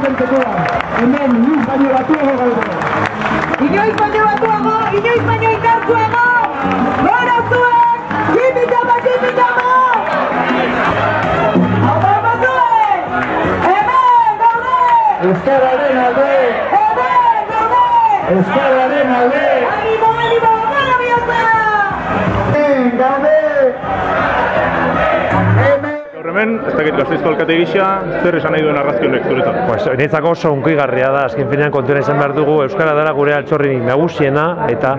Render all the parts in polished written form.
bertekoa, hemen inoiz baino batuago gaude. Inoiz baino batuago, inoiz baino indartsuago, gora zuek, tipitama, tipitama! Aurrera zuek, hemen gaude! Euskararen alde! Hemen gaude! Euskararen alde! Animo, animo, gara bihotza! Hemen gaude! Horremen, ez dakit Gasteizko alkate gisa, zer esan nahi duen argazki honek zuretan? Pues, niretzako oso hunkigarria da, azken finean kontuena izan behar dugu, euskara dela gure altxorrinik nagusiena, eta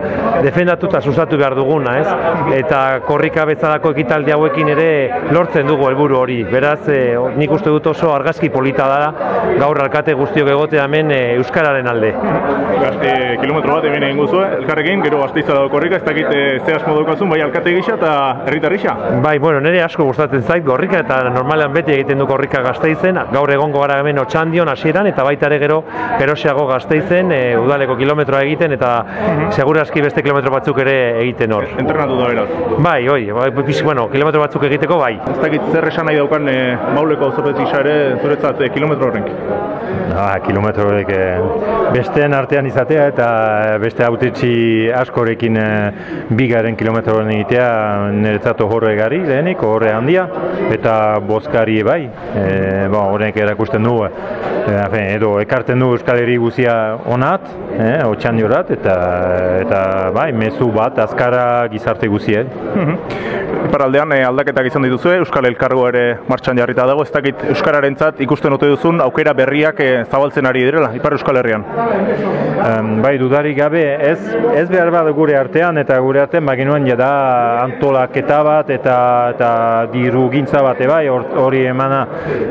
defendatu eta sustatu behar duguna, ez? Eta korrika bezalako ekitaldi hauekin ere lortzen dugu helburu hori. Beraz, nik uste dut oso argazki polita da, gaur alkate guztiok egotea hemen euskararen alde. Kilometro bat hemen egin guzue, elkarrekin, gero Gasteiza dago korrika, ez dakit ze asmo daukazun, bai alkate gisa eta herritar gisa? Bai, bueno, nire asko gustatzen zait korrika, eta normalean beti egiten du korrika Gasteizen, gaur egongo gara hemen Otxandion hasieran eta baita ere gero gerosiago Gasteizen udaleko kilometroa egiten eta segurazki beste kilometro batzuk ere egiten hor. Entrenatu da beraz? Bai, bueno, kilometro batzuk egiteko bai. Ez dakit zer esan nahi daukan Mauleko auzopetik ere zuretzat kilometro horrenk? Kilometro horrek besteen artean izatea eta beste autetxi askorekin bigaren kilometro horren egitea niretzat horre gari lehenik, horre handia eta bozkari bai, horrenek erakusten du, edo ekarten du Euskal Herri guzia honat, Otxandiorat, eta bai, mezu bat, azkara gizarte guzia. Iparraldean aldaketak izan dituzue, Euskal Elkargoa ere martxan jarrita dago, ez dakit euskararentzat ikusten ote duzun aukera berriak zabaltzen ari direla, Ipar Euskal Herrian. Bai, dudarik gabe, ez behar bat gure artean, eta gure artean bagenuen jada antolaketa bat eta diru gintza bat, bai, hori emana,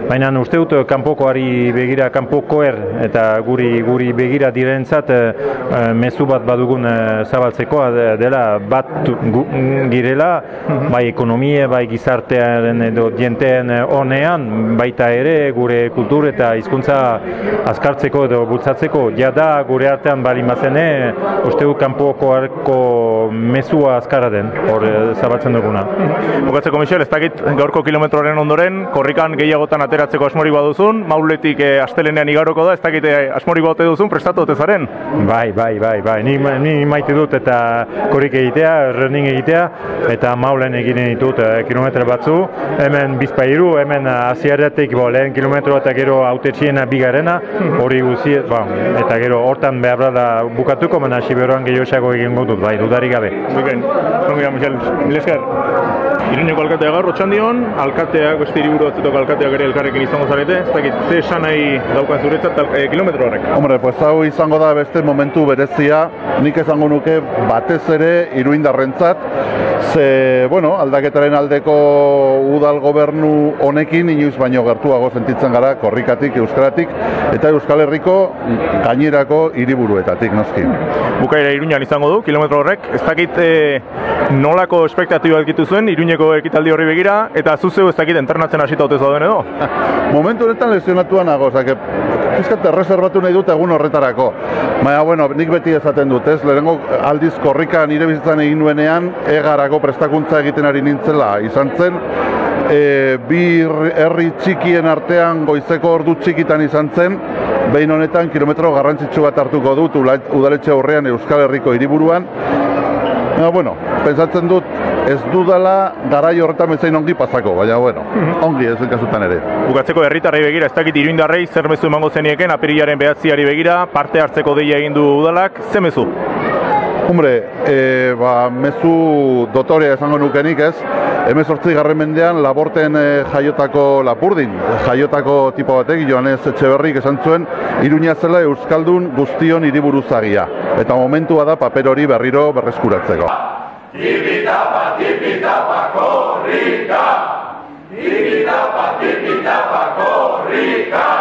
baina uste dut kanpokoari begira, kanpokoer eta guri begira direntzat mezu bat badugun zabaltzekoa dela bat girela, bai ekonomia, bai gizartearen edo dienteen honean, baita ere gure kultur eta hizkuntza azkartzeko edo bultzatzeko, jada gure artean bali mazene, uste dut kanpokoarko mezua azkara den, hor zabaltzen duguna. Bukatzeko, Michel, ez dakit gaurko kilometro ondoren, korrikan gehiagotan ateratzeko asmorik baduzun, Mauletik astelenean igaroko da, ez dakite asmorik baute duzun, prestatu ote zaren? Bai, ni maite dut eta korrik egitea, running egitea, eta Maulen egiten ditut kilometre batzu, hemen Bizpairu, hemen Asiarretik lehen kilometro eta gero autetxiena bigarena, hori guzi, eta gero hortan behar da bukatuko, baina siberoan gehiago egingo dut, bai, dudarik gabe. Bikain, zongira, Michel, mileskar. Iruñeko alkatea gaur, Otxandion, alkateak, beste hiriburu batzutok alkateak ere elkarrekin izango zarete, ez dakit, ze esan nahi daukan zuretzat kilometro horrek? Hombre, pues hau izango da beste momentu berezia, nik esango nuke batez ere iruindarrentzat, ze, bueno, aldaketaren aldeko udal gobernu honekin inoiz baino gertuago sentitzen gara korrikatik, euskaratik, eta Euskal Herriko gainerako hiriburuetatik noski. Bukaera Iruñan izango du, kilometro horrek, ez dakit nolako espektatiba elkitu zuen, Iruñeko ekitaldi horri begira, eta zuzeu ez dakit internatzen hasita hotez dauden edo? Momentu honetan lesionatuan nago, ozak, pizkat erreserbatu nahi dut egun horretarako. Baina, bueno, nik beti ezaten dut, ez? Lehenengo aldiz korrika nire bizitzan egin nuenean, egarako prestakuntza egiten ari nintzela izan zen, bi herri txikien artean goizeko ordu txikitan izan zen, behin honetan kilometro garrantzitsu bat hartuko dut udaletxe aurrean Euskal Herriko hiriburuan. Bueno, pentsatzen dut, ez dudala garai horretan bezain ongi pasako, baina, bueno, ongi ez kasutan ere. Bukatzeko herritarrei begira, ez dakit iruindarrei, zer mezu emango zenieken, apirilaren 9ari begira, parte hartzeko deia egin du udalak, ze mezu? Hombre, mezu dotorea esango nukenik ez, 18. mendean Laborten jaiotako Lapurdin, jaiotako tipo batek, Joanes Etxeberrik esan zuen, Iruña zela euskaldun guztion hiriburuzagia, eta momentua da paper hori berriro berreskuratzeko. Tipitapa, korrika! Tipitapa, korrika!